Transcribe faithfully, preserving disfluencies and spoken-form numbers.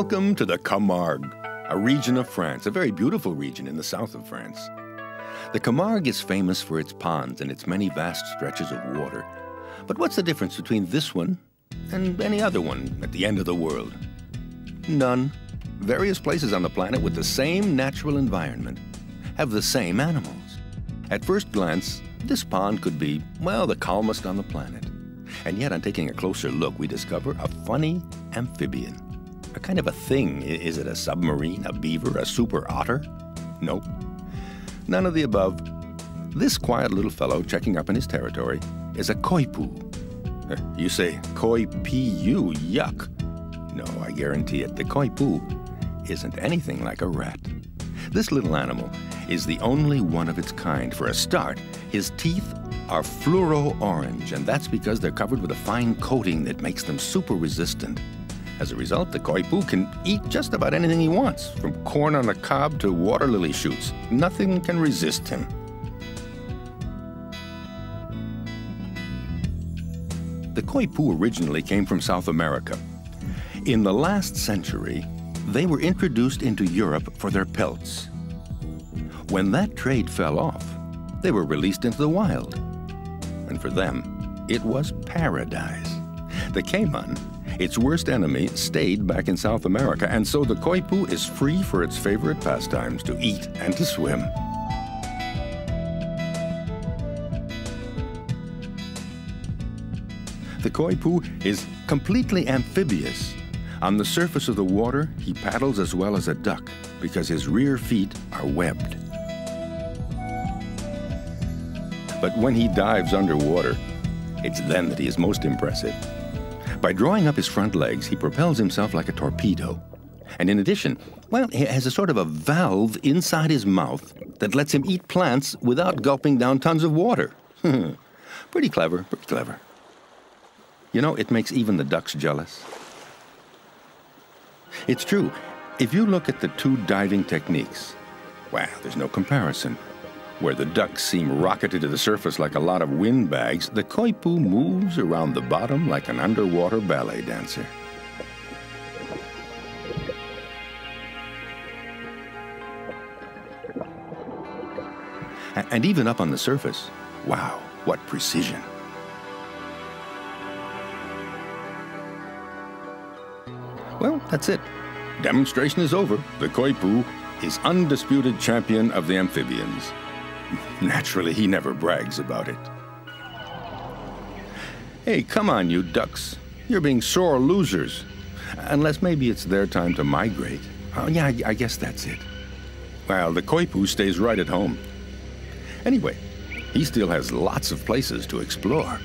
Welcome to the Camargue, a region of France, a very beautiful region in the south of France. The Camargue is famous for its ponds and its many vast stretches of water. But what's the difference between this one and any other one at the end of the world? None. Various places on the planet with the same natural environment have the same animals. At first glance, this pond could be, well, the calmest on the planet. And yet, on taking a closer look, we discover a funny amphibian. A kind of a thing. Is it a submarine, a beaver, a super otter? Nope. None of the above. This quiet little fellow checking up in his territory is a koipu. You say, koipu, yuck. No, I guarantee it, the koipu isn't anything like a rat. This little animal is the only one of its kind. For a start, his teeth are fluoro-orange, and that's because they're covered with a fine coating that makes them super resistant. As a result, the koipu can eat just about anything he wants, from corn on the cob to water lily shoots. Nothing can resist him. The koipu originally came from South America. In the last century, they were introduced into Europe for their pelts. When that trade fell off, they were released into the wild. And for them, it was paradise. The caiman, its worst enemy, stayed back in South America, and so the koipu is free for its favorite pastimes, to eat and to swim. The koipu is completely amphibious. On the surface of the water, he paddles as well as a duck, because his rear feet are webbed. But when he dives underwater, it's then that he is most impressive. By drawing up his front legs, he propels himself like a torpedo. And in addition, well, he has a sort of a valve inside his mouth that lets him eat plants without gulping down tons of water. Pretty clever, pretty clever. You know, it makes even the ducks jealous. It's true, if you look at the two diving techniques, well, there's no comparison. Where the ducks seem rocketed to the surface like a lot of windbags, the koipu moves around the bottom like an underwater ballet dancer. And even up on the surface, wow, what precision. Well, that's it. Demonstration is over. The koipu is undisputed champion of the amphibians. Naturally, he never brags about it. Hey, come on, you ducks. You're being sore losers. Unless maybe it's their time to migrate. Oh, yeah, I, I guess that's it. Well, the koipu stays right at home. Anyway, he still has lots of places to explore.